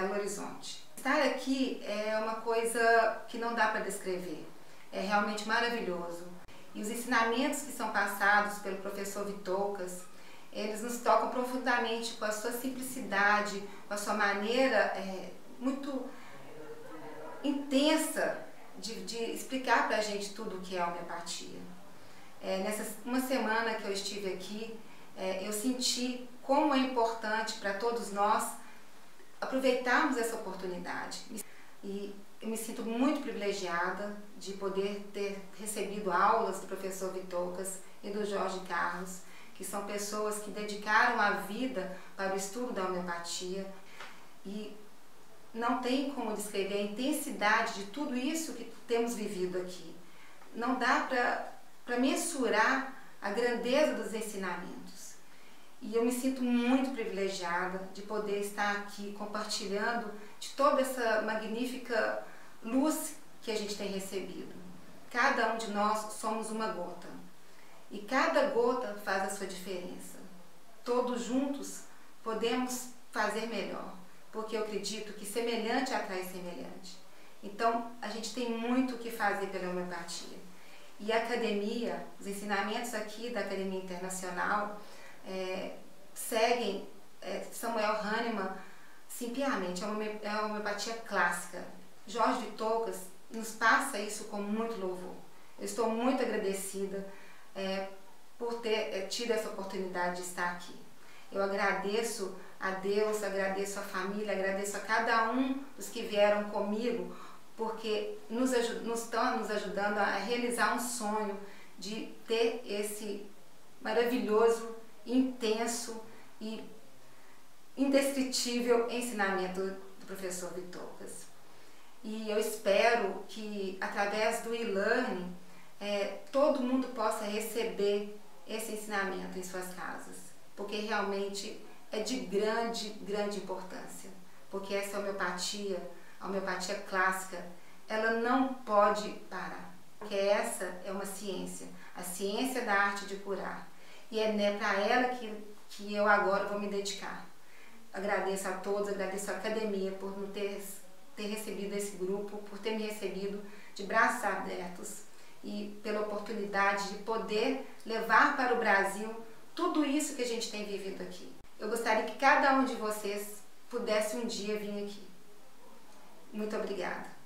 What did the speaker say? Belo Horizonte. Estar aqui é uma coisa que não dá para descrever, é realmente maravilhoso. E os ensinamentos que são passados pelo professor Vithoulkas, eles nos tocam profundamente com a sua simplicidade, com a sua maneira muito intensa de explicar para a gente tudo o que é homeopatia. Nessa uma semana que eu estive aqui, eu senti como é importante para todos nós aproveitarmos essa oportunidade. E eu me sinto muito privilegiada de poder ter recebido aulas do professor Vithoulkas e do Jorge Carlos, que são pessoas que dedicaram a vida para o estudo da homeopatia, e não tem como descrever a intensidade de tudo isso que temos vivido aqui. Não dá para mensurar a grandeza dos ensinamentos. E eu me sinto muito privilegiada de poder estar aqui compartilhando de toda essa magnífica luz que a gente tem recebido. Cada um de nós somos uma gota. E cada gota faz a sua diferença. Todos juntos podemos fazer melhor, porque eu acredito que semelhante atrai semelhante. Então, a gente tem muito o que fazer pela homeopatia. E a academia, os ensinamentos aqui da Academia Internacional, seguem Samuel Hahnemann, simplesmente, é uma homeopatia clássica. Jorge Vithoulkas nos passa isso com muito louvor. Eu estou muito agradecida por ter tido essa oportunidade de estar aqui. Eu agradeço a Deus, agradeço a família, agradeço a cada um dos que vieram comigo, porque nos estão ajudando a realizar um sonho de ter esse maravilhoso, intenso e indescritível ensinamento do professor Vithoulkas. E eu espero que, através do E-Learning, todo mundo possa receber esse ensinamento em suas casas, porque realmente é de grande importância, porque essa homeopatia, a homeopatia clássica, ela não pode parar, porque essa é uma ciência, a ciência da arte de curar, e é para ela que eu agora vou me dedicar. Agradeço a todos, agradeço a academia por me ter recebido esse grupo, por ter me recebido de braços abertos, e pela oportunidade de poder levar para o Brasil tudo isso que a gente tem vivido aqui. Eu gostaria que cada um de vocês pudesse um dia vir aqui. Muito obrigada.